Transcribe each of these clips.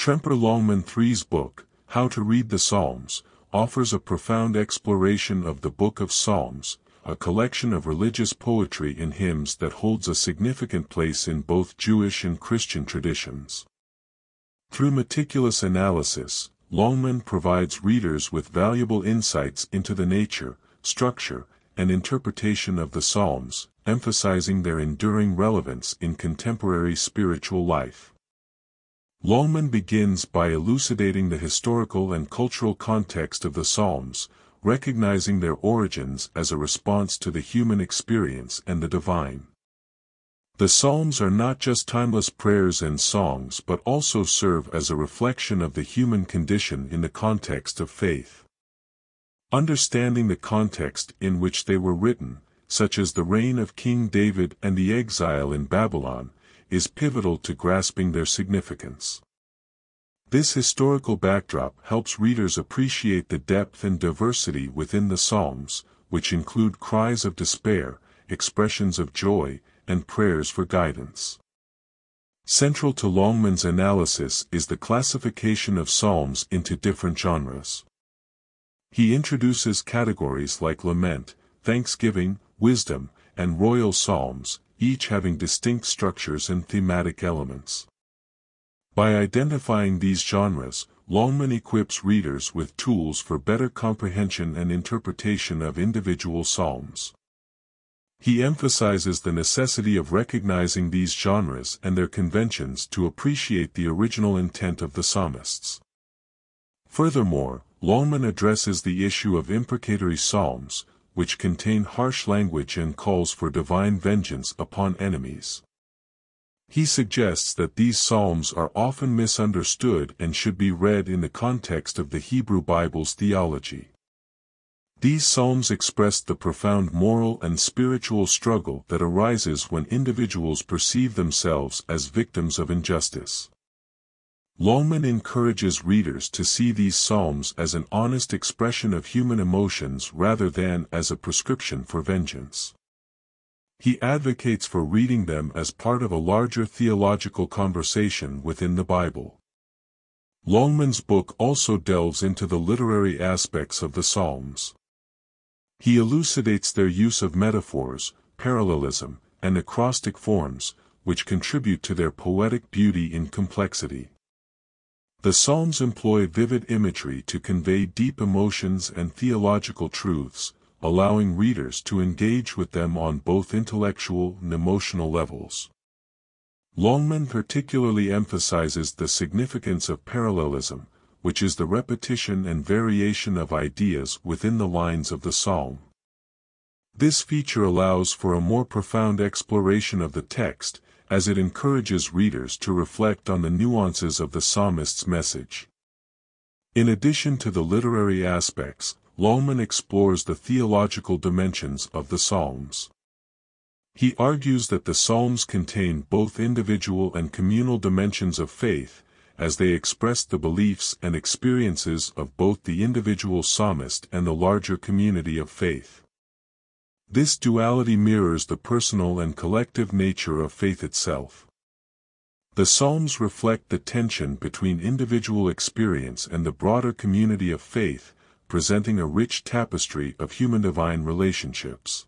Tremper Longman III's book, How to Read the Psalms, offers a profound exploration of the Book of Psalms, a collection of religious poetry and hymns that holds a significant place in both Jewish and Christian traditions. Through meticulous analysis, Longman provides readers with valuable insights into the nature, structure, and interpretation of the Psalms, emphasizing their enduring relevance in contemporary spiritual life. Longman begins by elucidating the historical and cultural context of the Psalms, recognizing their origins as a response to the human experience and the divine. The Psalms are not just timeless prayers and songs but also serve as a reflection of the human condition in the context of faith. Understanding the context in which they were written, such as the reign of King David and the exile in Babylon, is pivotal to grasping their significance. This historical backdrop helps readers appreciate the depth and diversity within the Psalms, which include cries of despair, expressions of joy, and prayers for guidance. Central to Longman's analysis is the classification of psalms into different genres. He introduces categories like lament, thanksgiving, wisdom, and royal psalms, each having distinct structures and thematic elements. By identifying these genres, Longman equips readers with tools for better comprehension and interpretation of individual psalms. He emphasizes the necessity of recognizing these genres and their conventions to appreciate the original intent of the psalmists. Furthermore, Longman addresses the issue of imprecatory psalms, which contain harsh language and calls for divine vengeance upon enemies. He suggests that these psalms are often misunderstood and should be read in the context of the Hebrew Bible's theology. These psalms express the profound moral and spiritual struggle that arises when individuals perceive themselves as victims of injustice. Longman encourages readers to see these psalms as an honest expression of human emotions rather than as a prescription for vengeance. He advocates for reading them as part of a larger theological conversation within the Bible. Longman's book also delves into the literary aspects of the Psalms. He elucidates their use of metaphors, parallelism, and acrostic forms, which contribute to their poetic beauty and complexity. The Psalms employ vivid imagery to convey deep emotions and theological truths, allowing readers to engage with them on both intellectual and emotional levels. Longman particularly emphasizes the significance of parallelism, which is the repetition and variation of ideas within the lines of the psalm. This feature allows for a more profound exploration of the text, as it encourages readers to reflect on the nuances of the psalmist's message. In addition to the literary aspects, Longman explores the theological dimensions of the Psalms. He argues that the Psalms contain both individual and communal dimensions of faith, as they express the beliefs and experiences of both the individual psalmist and the larger community of faith. This duality mirrors the personal and collective nature of faith itself. The Psalms reflect the tension between individual experience and the broader community of faith, presenting a rich tapestry of human-divine relationships.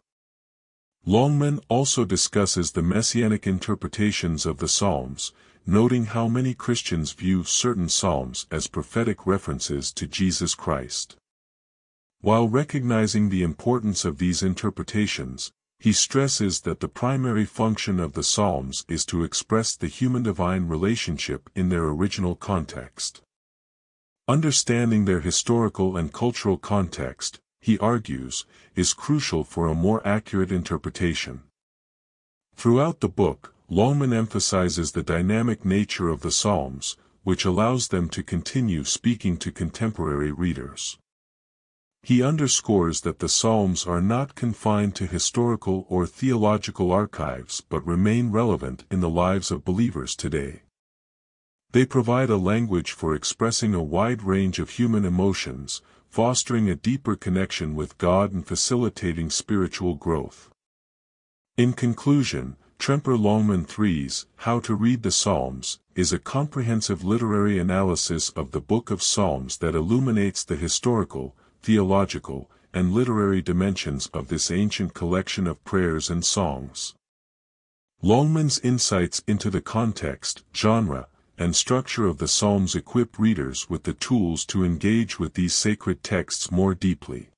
Longman also discusses the messianic interpretations of the Psalms, noting how many Christians view certain Psalms as prophetic references to Jesus Christ. While recognizing the importance of these interpretations, he stresses that the primary function of the Psalms is to express the human-divine relationship in their original context. Understanding their historical and cultural context, he argues, is crucial for a more accurate interpretation. Throughout the book, Longman emphasizes the dynamic nature of the Psalms, which allows them to continue speaking to contemporary readers. He underscores that the Psalms are not confined to historical or theological archives but remain relevant in the lives of believers today. They provide a language for expressing a wide range of human emotions, fostering a deeper connection with God and facilitating spiritual growth. In conclusion, Tremper Longman III's How to Read the Psalms is a comprehensive literary analysis of the Book of Psalms that illuminates the historical, theological, and literary dimensions of this ancient collection of prayers and songs. Longman's insights into the context, genre, and structure of the Psalms equip readers with the tools to engage with these sacred texts more deeply.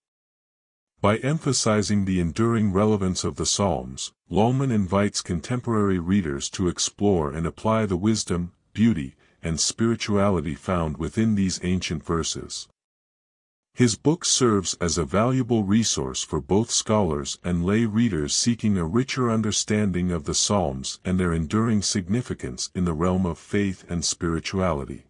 By emphasizing the enduring relevance of the Psalms, Longman invites contemporary readers to explore and apply the wisdom, beauty, and spirituality found within these ancient verses. His book serves as a valuable resource for both scholars and lay readers seeking a richer understanding of the Psalms and their enduring significance in the realm of faith and spirituality.